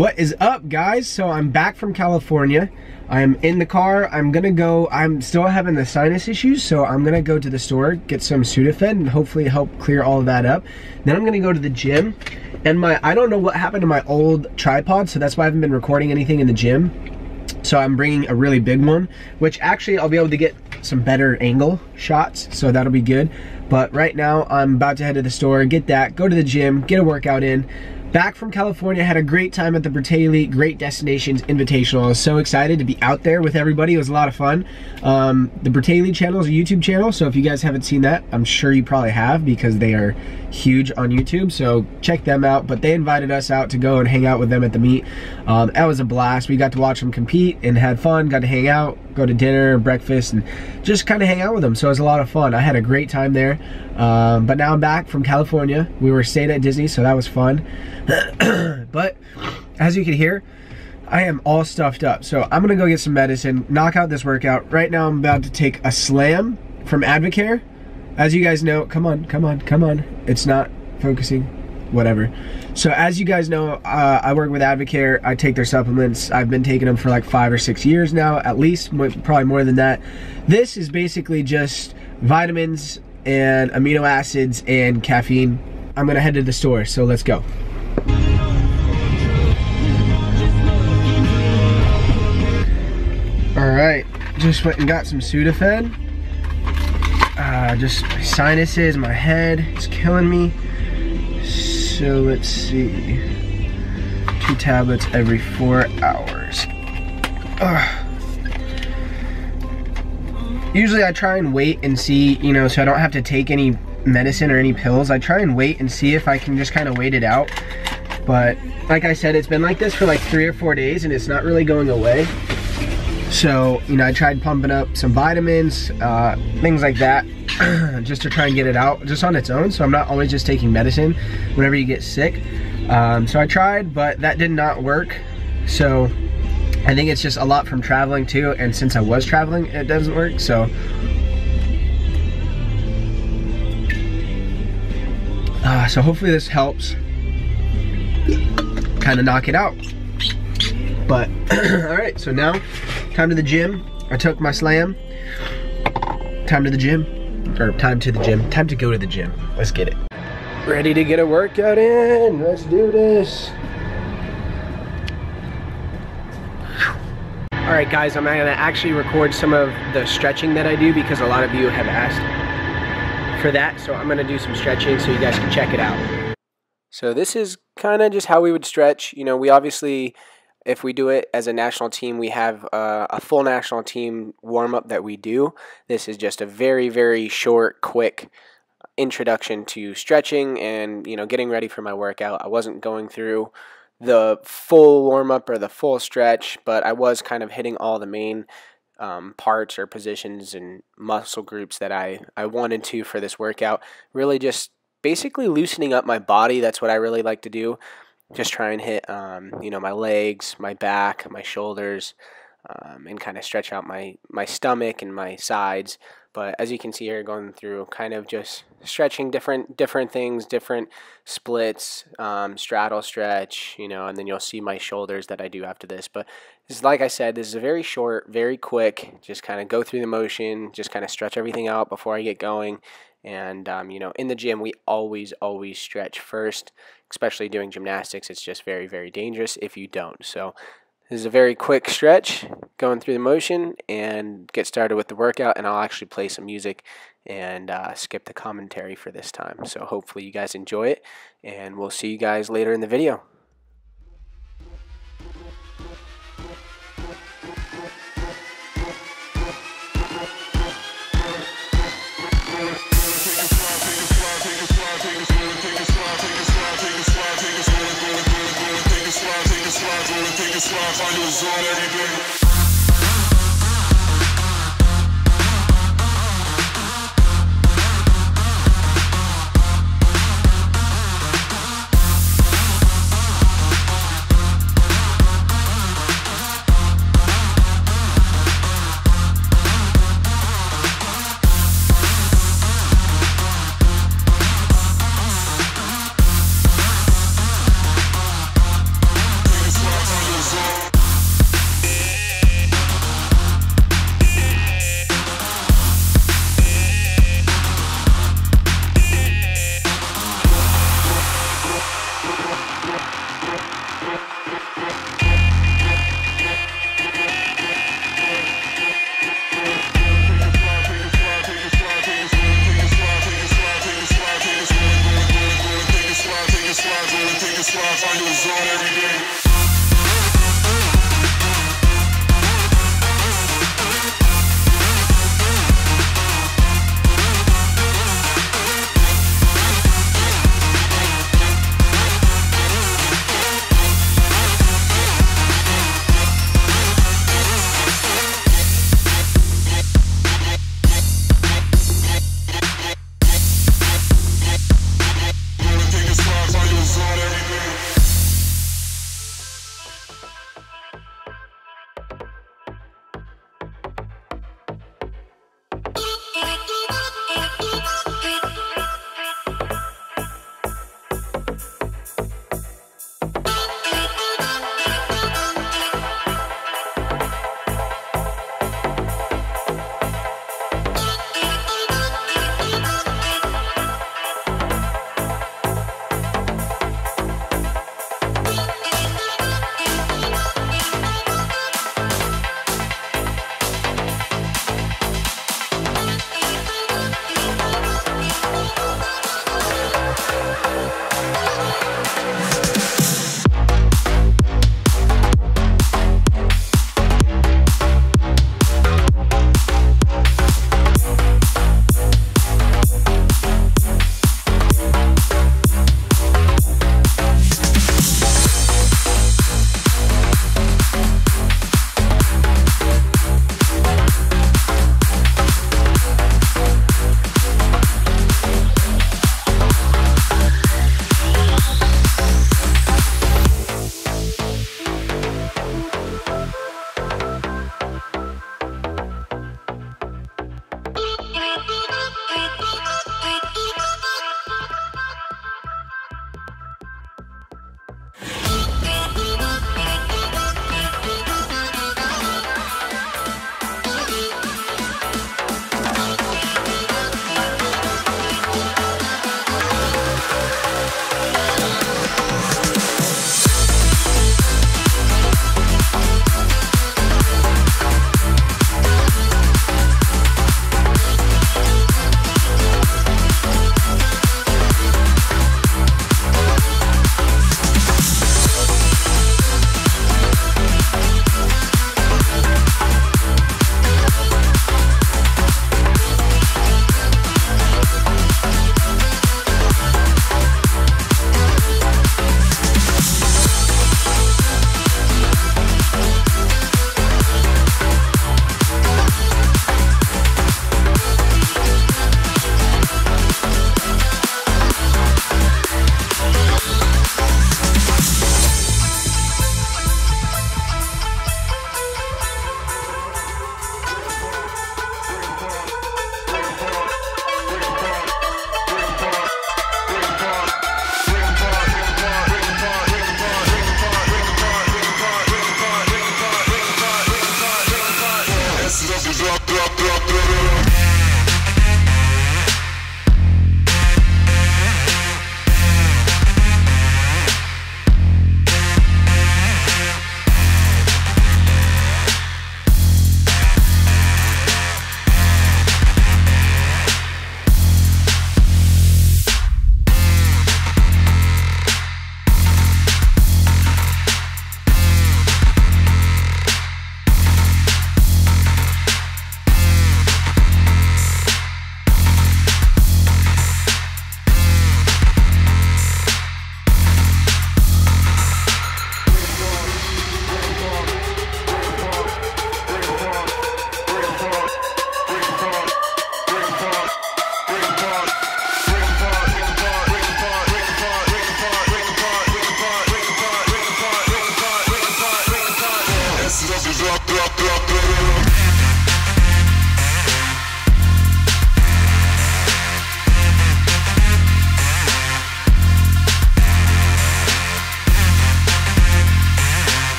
What is up, guys? So I'm back from California. I'm in the car. I'm still having the sinus issues, so I'm gonna go to the store, get some Sudafed, and hopefully help clear all of that up. Then I'm gonna go to the gym, and I don't know what happened to my old tripod, so that's why I haven't been recording anything in the gym. So I'm bringing a really big one, which actually I'll be able to get some better angle shots, so that'll be good. But right now I'm about to head to the store, get that, go to the gym, get a workout in. Back from California, had a great time at the Bertainly, great destinations, invitational. I was so excited to be out there with everybody. It was a lot of fun. The Bertainly channel is a YouTube channel, so if you guys haven't seen that, I'm sure you probably have because they are huge on YouTube, so check them out. But they invited us out to go and hang out with them at the meet. That was a blast. We got to watch them compete and had fun, got to hang out, go to dinner, breakfast, and just kind of hang out with them. So it was a lot of fun. I had a great time there. But now I'm back from California. We were staying at Disney, so that was fun. But as you can hear, I am all stuffed up. So I'm gonna go get some medicine, knock out this workout. Right now I'm about to take a slam from Advocare. As you guys know, come on, come on, come on. It's not focusing, whatever. So as you guys know, I work with Advocare. I take their supplements. I've been taking them for like 5 or 6 years now, at least, probably more than that. This is basically just vitamins and amino acids and caffeine. I'm gonna head to the store, so let's go. Alright, just went and got some Sudafed. Just my sinuses, my head, it's killing me. So let's see, 2 tablets every 4 hours. Ugh. Usually I try and wait and see, you know, so I don't have to take any medicine or any pills. I try and wait and see if I can just kind of wait it out. But like I said, it's been like this for like 3 or 4 days and it's not really going away. So, you know, I tried pumping up some vitamins, things like that, just to try and get it out just on its own. So I'm not always just taking medicine whenever you get sick. So I tried, but that did not work. So I think it's just a lot from traveling too. And since I was traveling, it doesn't work. So so hopefully this helps kind of knock it out. But all right, so now time to the gym. I took my slam. Time to go to the gym. Let's get it. Ready to get a workout in. Let's do this. All right, guys, I'm gonna actually record some of the stretching that I do because a lot of you have asked for that. So I'm gonna do some stretching so you guys can check it out. So this is kind of just how we would stretch. You know, we obviously, if we do it as a national team, we have a full national team warm-up that we do. This is just a very, very short, quick introduction to stretching and, you know, getting ready for my workout. I wasn't going through the full warm-up or the full stretch, but I was kind of hitting all the main parts or positions and muscle groups that I wanted to for this workout. Really just basically loosening up my body. That's what I really like to do. Just try and hit, you know, my legs, my back, my shoulders, and kind of stretch out my stomach and my sides. But as you can see here, going through kind of just stretching different things, different splits, straddle stretch, you know, and then you'll see my shoulders that I do after this. But this is, like I said, this is a very short, very quick, just kind of go through the motion, just kind of stretch everything out before I get going. And, you know, in the gym, we always, always stretch first, especially doing gymnastics. It's just very, very dangerous if you don't. So this is a very quick stretch, going through the motion, and get started with the workout. And I'll actually play some music and skip the commentary for this time. So hopefully you guys enjoy it, and we'll see you guys later in the video. that's on your zone every day.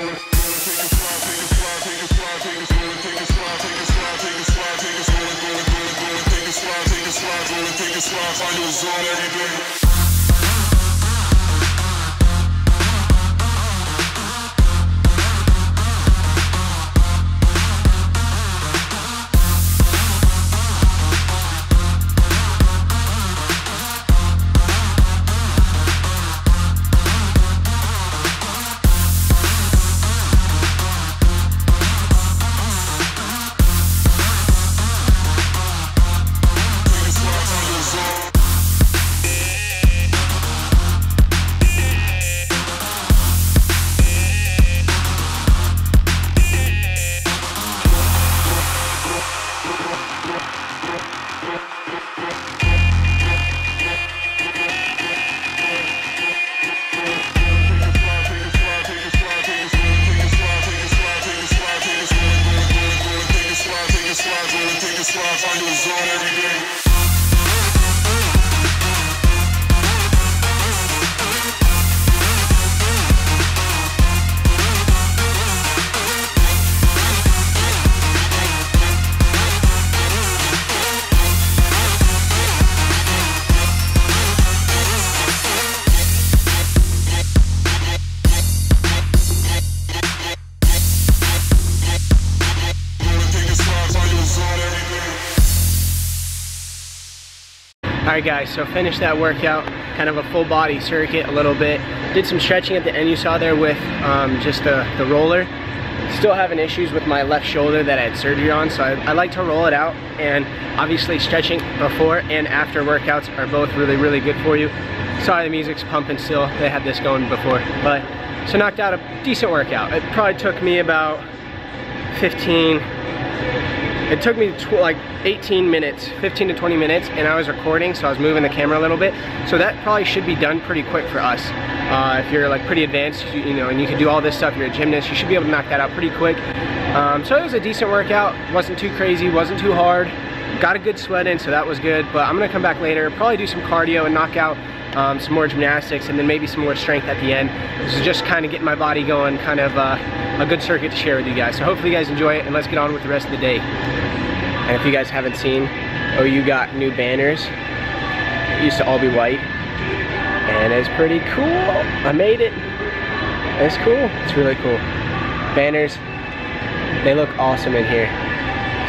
Take a slide, Alright guys, so finished that workout, kind of a full body circuit a little bit. Did some stretching at the end you saw there with just the roller. Still having issues with my left shoulder that I had surgery on, so I like to roll it out. And obviously stretching before and after workouts are both really, really good for you. Sorry the music's pumping still, they had this going before. But, so knocked out a decent workout. It probably took me about 15 to 20 minutes, and I was recording, so I was moving the camera a little bit. So that probably should be done pretty quick for us. If you're like pretty advanced, you know, and you can do all this stuff, you're a gymnast, you should be able to knock that out pretty quick. So it was a decent workout, wasn't too crazy, wasn't too hard. Got a good sweat in, so that was good, but I'm gonna come back later, probably do some cardio and knock out some more gymnastics, and then maybe some more strength at the end. This is just kind of getting my body going, kind of a good circuit to share with you guys. So hopefully you guys enjoy it, and let's get on with the rest of the day. And if you guys haven't seen, OU got new banners. It used to all be white, and it's pretty cool. I made it. It's cool. It's really cool. Banners, they look awesome in here.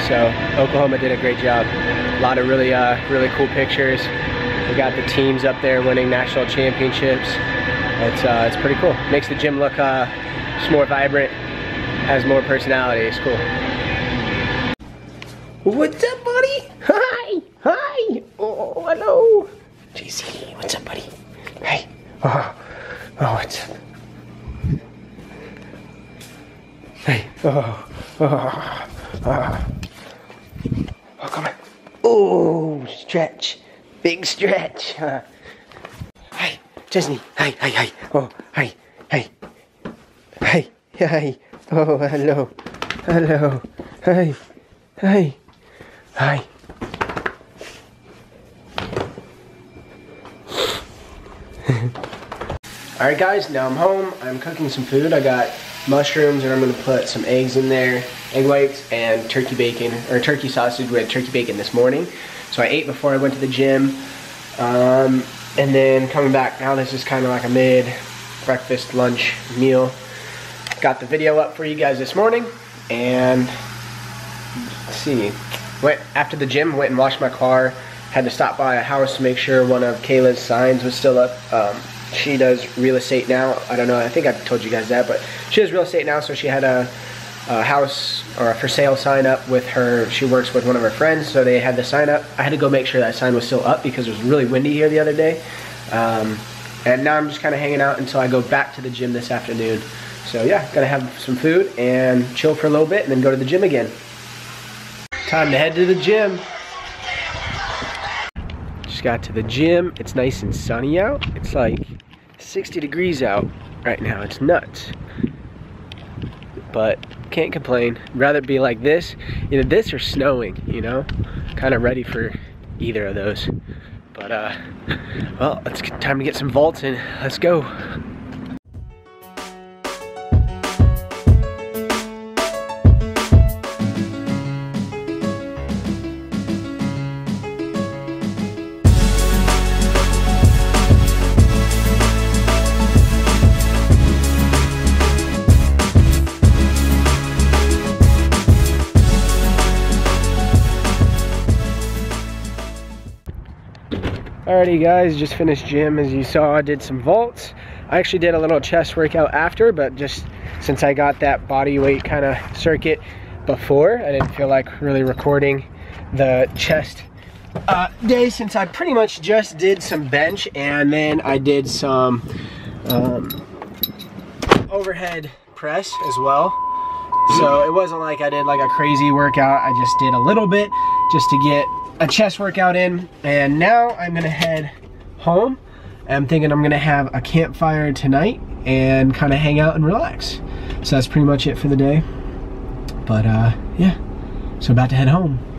So Oklahoma did a great job. A lot of really, really cool pictures. We got the teams up there winning national championships. It's pretty cool. Makes the gym look just more vibrant, has more personality. It's cool. What's up, buddy? Hi! Hi! Oh, hello! JC, what's up, buddy? Hey! Oh, what's up? Hey! Oh, come on. Oh, stretch. Big stretch. Hi, Chesney. Hi. Oh, hi. Hi. Oh, hello. Hi. Alright guys, now I'm home. I'm cooking some food. I got mushrooms, and I'm gonna put some eggs in there, egg whites, and turkey bacon, or turkey sausage. We had turkey bacon this morning. So I ate before I went to the gym, and then coming back, now this is kind of like a mid-breakfast, lunch meal. Got the video up for you guys this morning, and let's see, after the gym, went and washed my car, had to stop by a house to make sure one of Kayla's signs was still up. She does real estate now. I don't know, I think I've told you guys that, but she does real estate now, so she had a house or a for sale sign up with her. She works with one of her friends, so they had the sign up. I had to go make sure that sign was still up because it was really windy here the other day. And now I'm just kind of hanging out until I go back to the gym this afternoon. So yeah, gonna have some food and chill for a little bit and then go to the gym again. Time to head to the gym. Just got to the gym. It's nice and sunny out. It's like 60 degrees out right now. It's nuts. But can't complain. Rather it be like this, either this or snowing, you know? Kind of ready for either of those. But well, it's time to get some vaults in. Let's go. Alrighty guys, just finished gym. As you saw, I did some vaults. I actually did a little chest workout after, but just since I got that body weight kind of circuit before, I didn't feel like really recording the chest day, since I pretty much just did some bench and then I did some overhead press as well. So it wasn't like I did like a crazy workout. I just did a little bit just to get a chest workout in, and now I'm gonna head home. I'm thinking I'm gonna have a campfire tonight and kind of hang out and relax. So that's pretty much it for the day. But yeah, so about to head home.